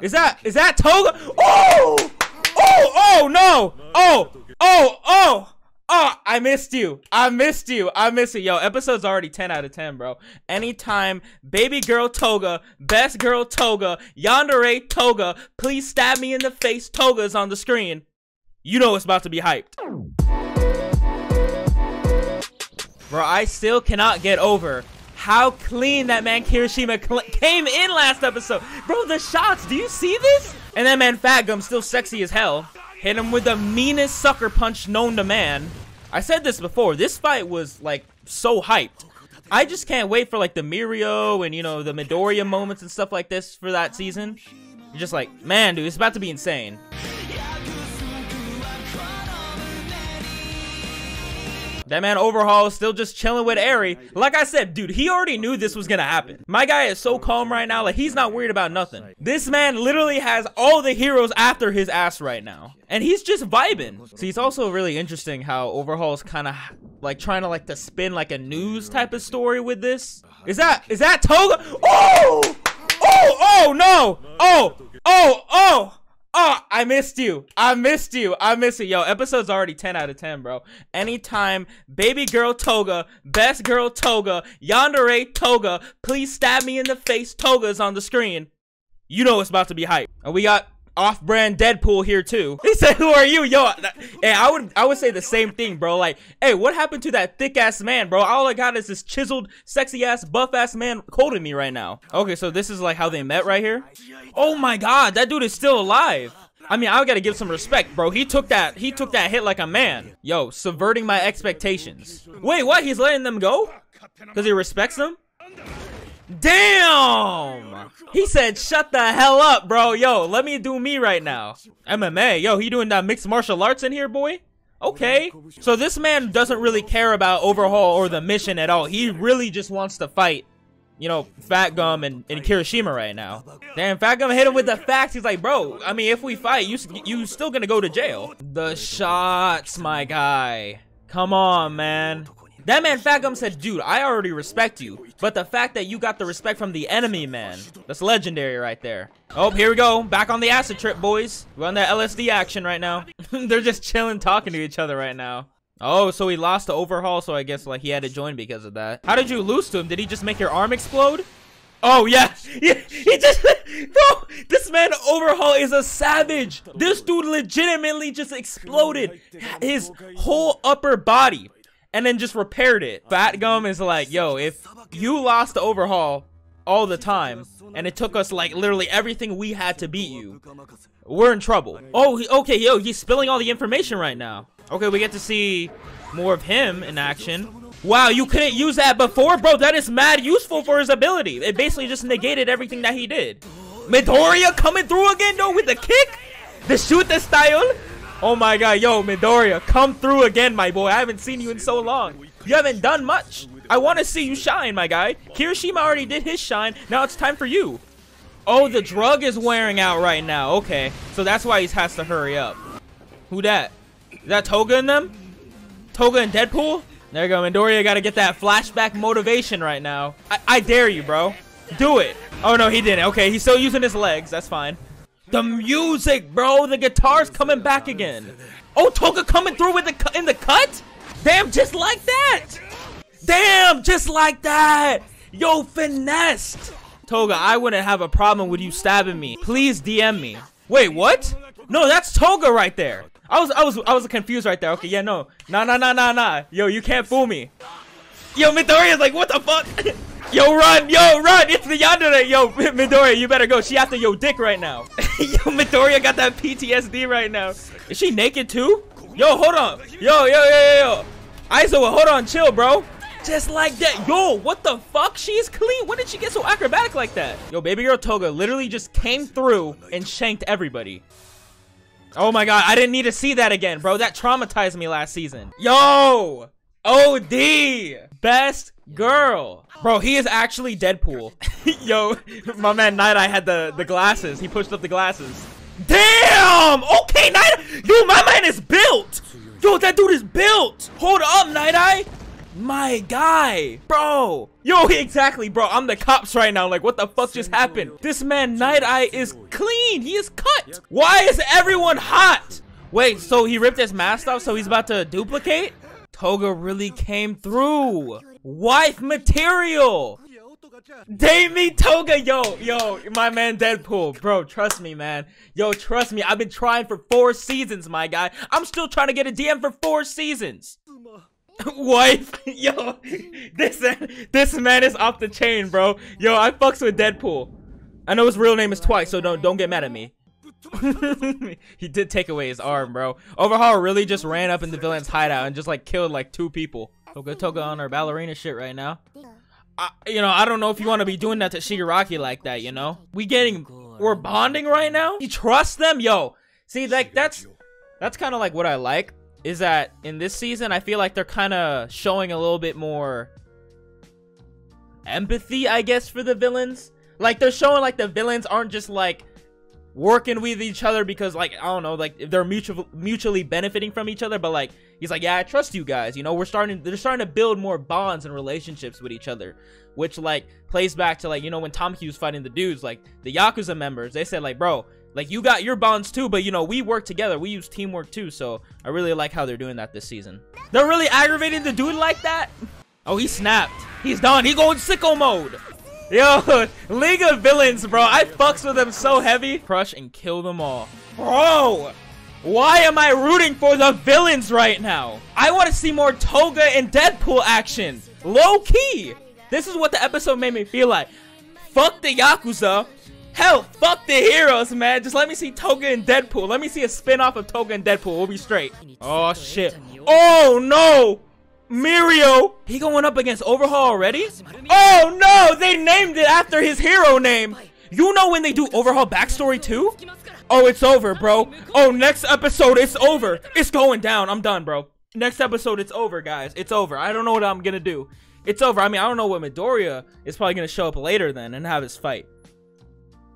Is that Toga? Oh! Oh! Oh no! Oh! Oh! Oh! Oh! I missed you! I missed you! I missed you! Yo, episode's already 10 out of 10, bro. Anytime, baby girl Toga, best girl Toga, Yandere Toga, please stab me in the face. Toga's on the screen. You know it's about to be hyped. Bro, I still cannot get over how clean that man Kirishima came in last episode. Bro, the shots, do you see this? And that man Fat Gum, still sexy as hell, hit him with the meanest sucker punch known to man. I said this before, this fight was like so hyped. I just can't wait for like the Mirio and, you know, the Midoriya moments and stuff like this for that season. You're just like, man, dude, it's about to be insane. That man Overhaul is still just chilling with Eri. Like I said, dude, he already knew this was gonna happen. My guy is so calm right now, like he's not worried about nothing. This man literally has all the heroes after his ass right now. And he's just vibing. See, it's also really interesting how Overhaul is kind of like trying to like to spin like a news type of story with this. Is that Toga? Oh! Oh! Oh no! Oh! Oh! Oh! Oh, I missed you. I missed you. I missed you. Yo, episode's already 10 out of 10, bro. Anytime, baby girl Toga, best girl Toga, Yandere Toga, please stab me in the face. Toga's on the screen. You know it's about to be hype. And we got off-brand Deadpool here too. He said, who are you? Yo, hey, I would say the same thing, bro. Like, hey, what happened to that thick-ass man, bro? All I got is this chiseled, sexy-ass, buff-ass man holding me right now. Okay, so this is like how they met right here. Oh my god, that dude is still alive. I mean, I gotta give some respect, bro. He took that hit like a man. Yo, subverting my expectations. Wait, what? He's letting them go? Because he respects them? Damn! He said, shut the hell up, bro. Yo, let me do me right now. MMA. Yo, he doing that mixed martial arts in here, boy? Okay. So this man doesn't really care about Overhaul or the mission at all. He really just wants to fight, you know, Fat Gum and Kirishima right now. Damn, Fat Gum hit him with the facts. He's like, bro, I mean, if we fight, you still gonna go to jail. The shots, my guy. Come on, man. That man Fat Gum said, dude, I already respect you, but the fact that you got the respect from the enemy, man, that's legendary right there. Oh, here we go. Back on the acid trip, boys. We're on that LSD action right now. They're just chilling, talking to each other right now. Oh, so he lost to Overhaul, so I guess like he had to join because of that. How did you lose to him? Did he just make your arm explode? Oh, yeah, he just, bro, this man Overhaul is a savage. This dude legitimately just exploded his whole upper body and then just repaired it. Fat Gum is like, yo, if you lost the Overhaul all the time, and it took us like literally everything we had to beat you, we're in trouble. Oh, okay, yo, he's spilling all the information right now. Okay, we get to see more of him in action. Wow, you couldn't use that before? Bro, that is mad useful for his ability. It basically just negated everything that he did. Midoriya coming through again, though, with the kick? The shoot the style? Oh my god, yo, Midoriya, come through again, my boy. I haven't seen you in so long. You haven't done much. I want to see you shine, my guy. Kirishima already did his shine. Now it's time for you. Oh, the drug is wearing out right now. Okay, so that's why he has to hurry up. Who that? Is that Toga and them? Toga and Deadpool? There you go, Midoriya got to get that flashback motivation right now. I dare you, bro. Do it. Oh, no, he didn't. Okay, he's still using his legs. That's fine. The music, bro. The guitar's coming back again. Oh, Toga coming through with the cut? Damn, just like that. Damn, just like that. Yo, finessed. Toga, I wouldn't have a problem with you stabbing me. Please DM me. Wait, what? No, that's Toga right there. I was confused right there. Okay, yeah, no. Nah. Yo, you can't fool me. Yo, Midoriya's like, what the fuck? Yo, run! It's the Yandere! Yo, Midoriya, you better go. She after your dick right now. Yo, Midoriya got that PTSD right now. Is she naked too? Yo, hold on. Yo. Aizawa, hold on. Chill, bro. Just like that. Yo, what the fuck? She is clean. When did she get so acrobatic like that? Yo, baby girl Toga literally just came through and shanked everybody. Oh my god, I didn't need to see that again, bro. That traumatized me last season. Yo! OD! Best girl. Bro, he is actually Deadpool. Yo, my man Nighteye had the glasses. He pushed up the glasses. Damn! Okay, Nighteye! Yo, my man is built! Yo, that dude is built! Hold up, Nighteye! My guy, bro. Yo, exactly, bro. I'm the cops right now. Like, what the fuck just happened? This man, Nighteye, is clean. He is cut. Why is everyone hot? Wait, so he ripped his mask off, so he's about to duplicate? Toga really came through. Wife material. Dami Toga, yo, my man Deadpool, bro, trust me, man. Yo, trust me, I've been trying for 4 seasons, my guy. I'm still trying to get a DM for 4 seasons. Wife, yo, this man is off the chain, bro. Yo, I fucks with Deadpool. I know his real name is Twice, so don't get mad at me. He did take away his arm, bro. Overhaul really just ran up in the villain's hideout and just like killed like 2 people. Toga on her ballerina shit right now. You know, I don't know if you want to be doing that to Shigaraki like that, you know? We're bonding right now? You trust them? Yo, see, like, that's kind of like what I like, is that in this season, I feel like they're kind of showing a little bit more empathy, I guess, for the villains. Like, they're showing, like, the villains aren't just, like, working with each other because, like, I don't know, like, they're mutually benefiting from each other, but, like, he's like, yeah, I trust you guys, you know, they're starting to build more bonds and relationships with each other, which, like, plays back to, like, you know, when Tamaki was fighting the dudes, like, the Yakuza members, they said, like, bro, like, you got your bonds too, but, you know, we work together, we use teamwork too, so I really like how they're doing that this season. They're really aggravating the dude like that? Oh, he snapped. He's done. He going sicko mode. Yo, League of Villains, bro. I fucks with them so heavy. Crush and kill them all. Bro! Why am I rooting for the villains right now? I want to see more Toga and Deadpool action. Low key. This is what the episode made me feel like. Fuck the Yakuza. Hell, fuck the heroes, man. Just let me see Toga and Deadpool. Let me see a spin-off of Toga and Deadpool. We'll be straight. Oh, shit. Oh, no. Mirio. He going up against Overhaul already? Oh, no. They named it after his hero name. You know when they do Overhaul backstory too? Oh, it's over, bro. Oh, next episode, it's over. It's going down. I'm done, bro. Next episode, it's over, guys. It's over. I don't know what I'm gonna do. It's over. I mean, I don't know what Midoriya is probably gonna show up later then and have his fight.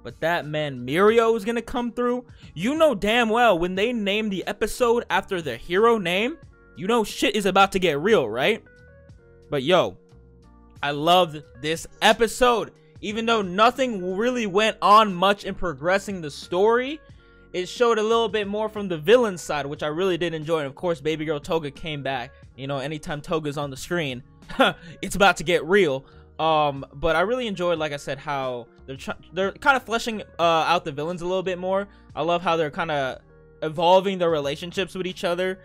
But that man Mirio is gonna come through. You know damn well when they name the episode after their hero name, you know shit is about to get real, right? But yo, I loved this episode. Even though nothing really went on much in progressing the story, it showed a little bit more from the villain side, which I really did enjoy. And of course, baby girl Toga came back. You know, anytime Toga's on the screen, it's about to get real. But I really enjoyed, like I said, how they're kind of fleshing out the villains a little bit more. I love how they're kind of evolving their relationships with each other.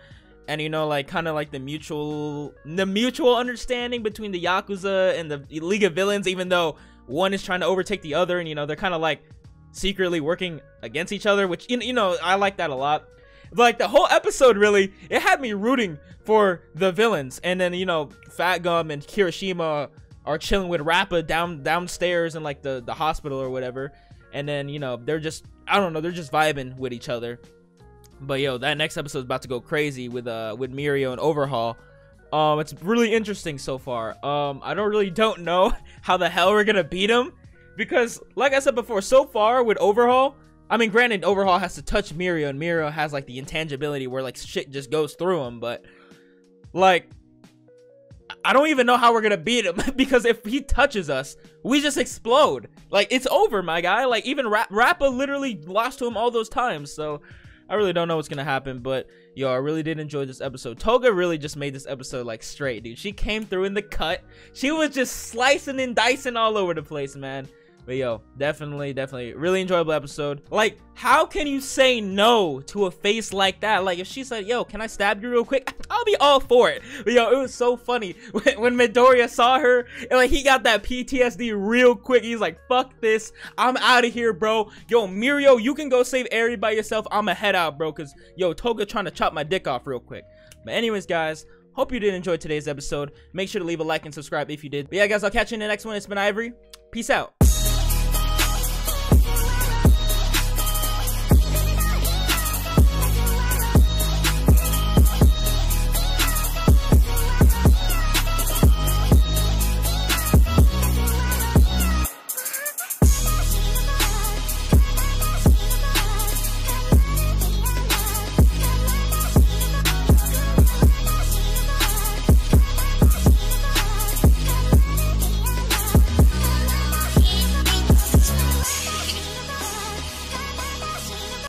And, you know, like, kind of like the mutual understanding between the Yakuza and the League of Villains, even though one is trying to overtake the other, and, you know, they're kind of like secretly working against each other, which, you know, I like that a lot. Like, the whole episode, really, it had me rooting for the villains. And then, you know, Fat Gum and Kirishima are chilling with Rappa downstairs in, like, the hospital or whatever. And then, you know, they're just, I don't know, they're just vibing with each other. But, yo, that next episode is about to go crazy with Mirio and Overhaul. It's really interesting so far. I don't know how the hell we're gonna beat him, because like I said before, so far with Overhaul, I mean, granted, Overhaul has to touch Mirio, and Mirio has like the intangibility where like shit just goes through him, but like I don't even know how we're gonna beat him because if he touches us, we just explode. Like, it's over, my guy. Like, even Rappa literally lost to him all those times, so I really don't know what's gonna happen, but yo, I really did enjoy this episode. Toga really just made this episode like straight, dude. She came through in the cut. She was just slicing and dicing all over the place, man. But yo, definitely really enjoyable episode. Like, how can you say no to a face like that? Like, if she said, yo, can I stab you real quick? I'll be all for it. But yo, it was so funny when Midoriya saw her and like he got that PTSD real quick. He's like, fuck this, I'm out of here, bro. Yo, Mirio, you can go save Eri by yourself. I'ma head out, bro, cause yo, Toga trying to chop my dick off real quick. But anyways, guys, hope you did enjoy today's episode. Make sure to leave a like and subscribe if you did. But yeah, guys, I'll catch you in the next one. It's been Ivory. Peace out.